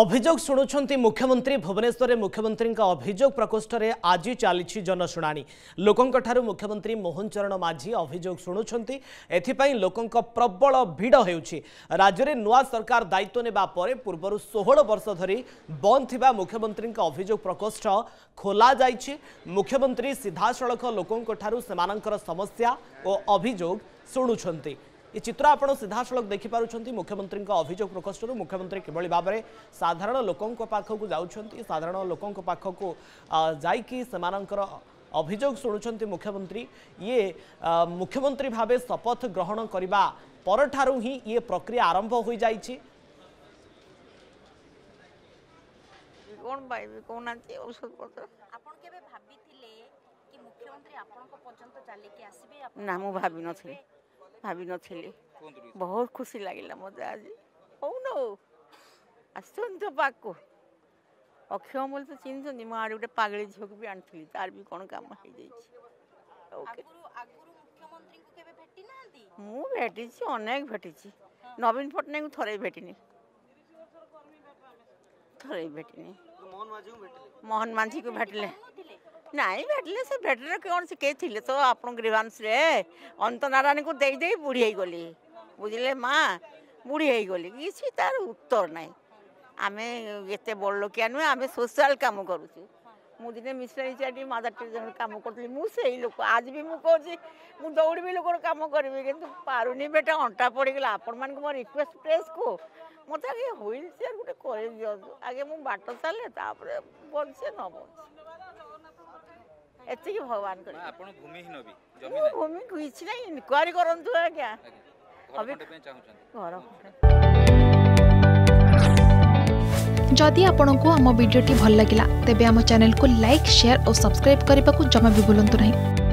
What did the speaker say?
अभियोग शुणुंट मुख्यमंत्री भुवनेश्वर मुख्यमंत्री अभियोग प्रकोष्ठ में आज चली जनशुणाणी लोकों मुख्यमंत्री मोहन चरण माझी अभियोग शुणुंट एथिपाई लोकों प्रबल भिड़ हो राज्य में नूआ सरकार दायित्व नेबा परे पूर्व 16 वर्ष धरी बंद थी मुख्यमंत्री अभियोग प्रकोष्ठ खोल जाइए। मुख्यमंत्री सीधासख लोकों समस्या और अभियोग शुणुंट ये चित्र आप सीधासख देखिपुं मुख्यमंत्री अभियोग प्रकोष्ठ मुख्यमंत्री किभली भाव में साधारण लोकों पाखक जाऊँच साधारण लोकों पाखक जा अभियोग शुणुंट मुख्यमंत्री ये मुख्यमंत्री भाव शपथ ग्रहण करने पर ये प्रक्रिया आरंभ हो जाए ना मुझे भाभी नी बहुत खुशी लगला मत आज हो आग अक्षय मोल तो चिन्ह मो आड़े गोटे पगड़ी झील को भी आनी तार भी कौन कम हो मुझे अनेक भेटी नवीन पट्टनायक थोड़े भेटनी मोहन माझी को भेटले नाई भेटले से भेटले कौन से कई थे तो आप ग्रीवांस अंत नारायण को दे दे बुढ़ी होगली बुझे माँ बुढ़ी होगली किसी तार उत्तर ना आम ये बड़ लोकिया नुहे आम सोशल कम करुचु मुझे मिशनरी चार्टी मदर टेरेसा कम करी मुझे लोक आज भी मुझे मुझे दौड़ भी लोक कम करी कि पारुनी बेटा अंटा पड़गला आपण मान मो रिक्वेस्ट प्रेस को मत आगे ह्विल चेयर गोटे कर दिवस आगे मुझे बाट सारे तापर बन से न बन भगवान भूमि इनक्वारी जदि आपन को आम वीडियो भल लगा तेब आम चैनल को लाइक शेयर और सब्सक्राइब करने को जमा भी भूलु नहीं।